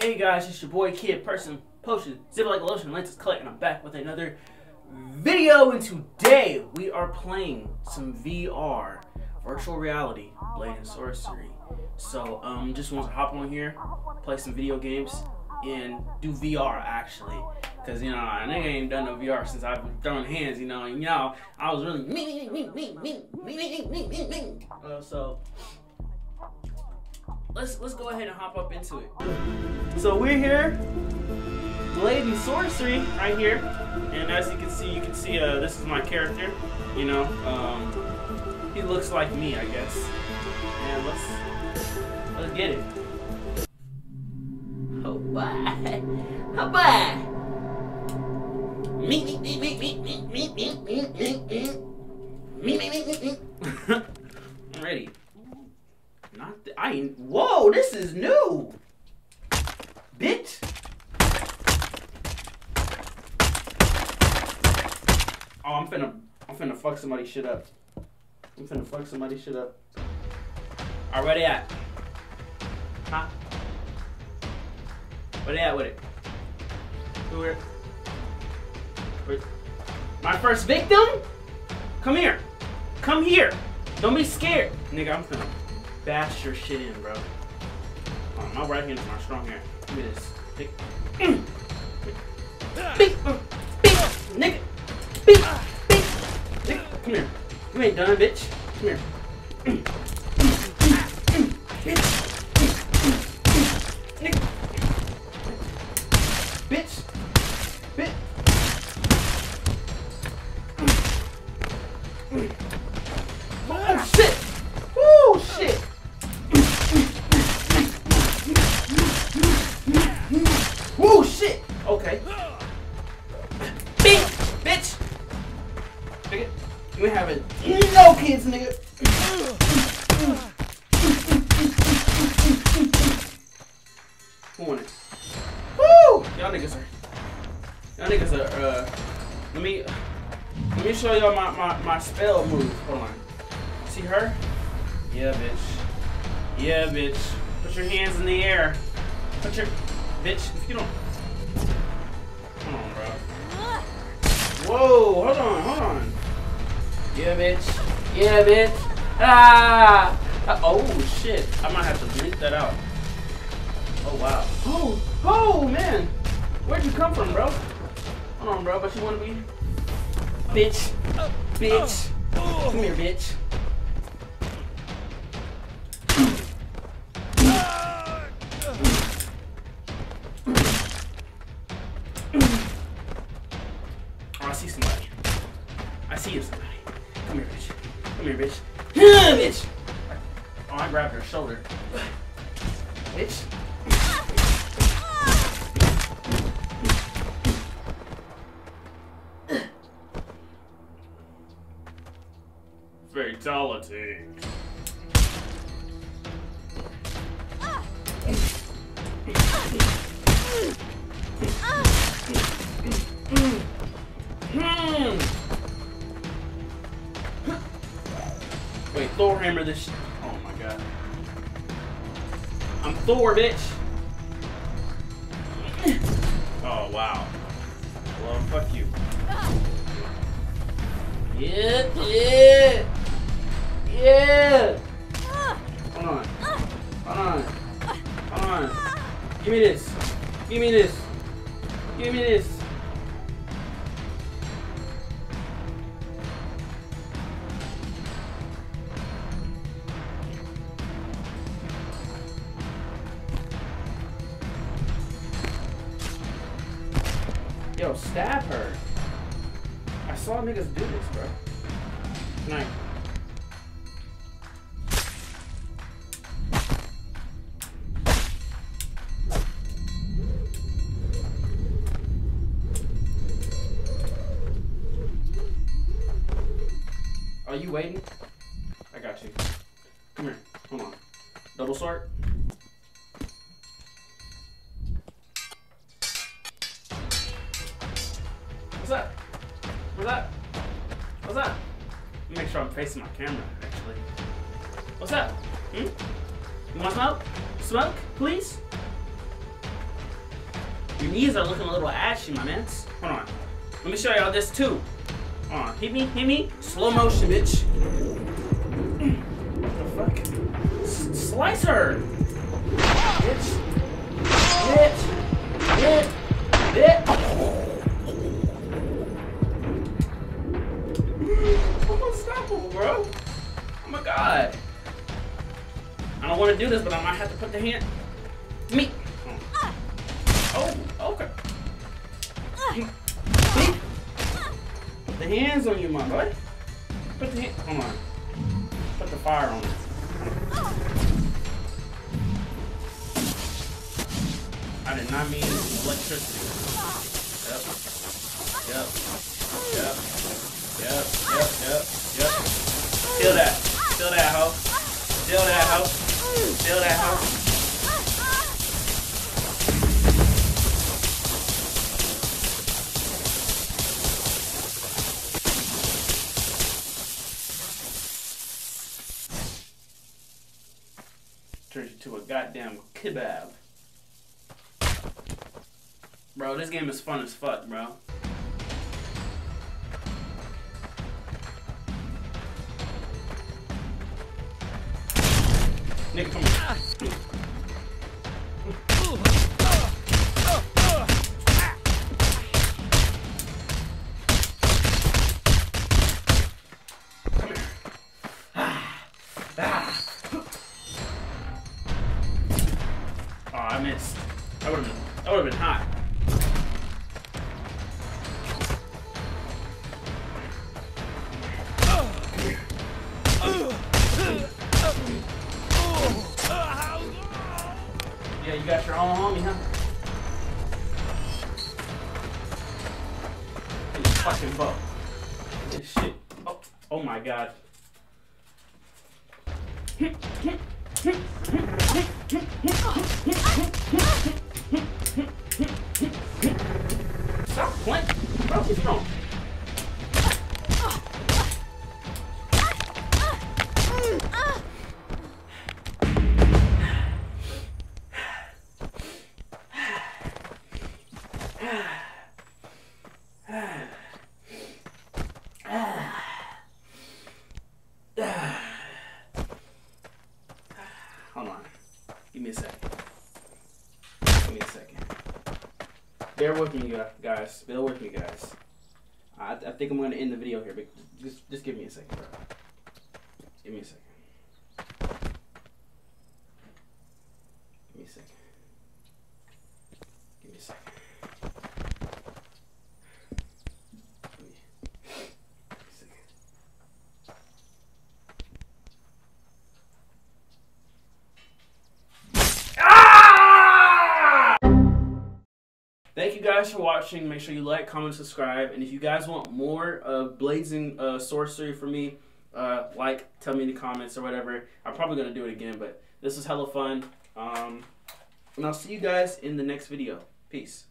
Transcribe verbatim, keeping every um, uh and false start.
Hey guys, it's your boy, Kid, Person, Potion, Zip Like a Lotion, Lance is Clay, and I'm back with another video, and today we are playing some V R, virtual reality, Blade and Sorcery. So, um, just want to hop on here, play some video games, and do V R, actually, because, you know, I ain't done no V R since I've been throwing hands, you know, and y'all, I was really me, me, me, me, me, me, me, me, me, uh, so... Let's, let's go ahead and hop up into it. So we're here, Blade and Sorcery right here. And as you can see, you can see uh, this is my character. You know, um, he looks like me, I guess. And let's, let's get it. Oh boy, oh boy. Me, me, me, me, me, me, me, me, me, me, me, me, me, me. I'm ready. Not th I ain't. Whoa, this is new! Bitch! Oh, I'm finna. I'm finna fuck somebody's shit up. I'm finna fuck somebody's shit up. Alright, where they at? Huh? Where they at with it? Who are. Where? My first victim? Come here! Come here! Don't be scared! Nigga, I'm finna. Bash your shit in, bro. Oh, my right hand is my strong hand. Give me this. Big, mm. big, uh, big, nigga. Big, big, nigga. Come here. You ain't done, bitch. Come here. Mm. Mm. Mm. Mm. Nigga. Bitch. Bitch. Mm. Oh, shit. Oh, shit. Woo, shit! Okay. Bitch! Bitch! Nigga, you ain't having no kids, nigga! Who won it? Woo! Y'all niggas are... Y'all niggas are, uh... Let me... Let me show y'all my, my, my spell move. Hold on. See her? Yeah, bitch. Yeah, bitch. Put your hands in the air. Put your... Bitch, if you don't... Come on, bro. Whoa, hold on, hold on. Yeah, bitch. Yeah, bitch. Ah! Uh, oh, shit. I might have to blink that out. Oh, wow. Oh, oh, man. Where'd you come from, bro? Hold on, bro, but you want to be... Bitch. Bitch. Come here, bitch. Shoulder. Bitch. Fatality. Wait, Thor hammer this shit. Oh my god. I'm Thor, bitch. Oh, wow. Well, fuck you. Yeah, yeah. Yeah. Hold on. Hold on. Hold on. Give me this. Give me this. Give me this. Yo, stab her. I saw niggas do this, bro. Night. Are you waiting? I got you. Come here. Hold on. Double sword. What's up? What's up? What's up? Let me make sure I'm facing my camera, actually. What's up? Hmm? You want smoke? Smoke, please? knees are looking a little ashy, my mans. Hold on. Let me show y'all this too. Hold on. Hit me, hit me. Slow motion, bitch. What the fuck? S slice her. Bitch. Bitch. Bitch. Bitch. I'm unstoppable, bro. Oh my god. I don't want to do this, but I might have to put the hand. Me. Oh, okay. See? Put the hands on you, my boy. Put the hand. Come on. Put the fire on it. I did not mean electricity. Yep. Yep. Yep. Yep. Yep. Yep. Yep. Steal that. Steal that hoe. Steal that hoe. Steal that hoe. To a goddamn kebab. Bro, this game is fun as fuck, bro. Nigga, come here. Come here. Ah. Ah. I missed. That would have been, that would have been hot. Yeah, you got your own homie, huh? You fucking buck. This shit. Oh, oh my god. Stop playing. Bro, what's wrong? Hold on. Give me a second. Give me a second. Bear with me, guys. Bear with me, guys. I, I think I'm going to end the video here, but just, just give me a second, bro. Just give me a second. Give me a second. Give me a second. Thank you guys for watching. Make sure you like, comment, subscribe. And if you guys want more of Blades and uh, Sorcery for me, uh, like, tell me in the comments or whatever. I'm probably going to do it again, but this is hella fun. Um, and I'll see you guys in the next video. Peace.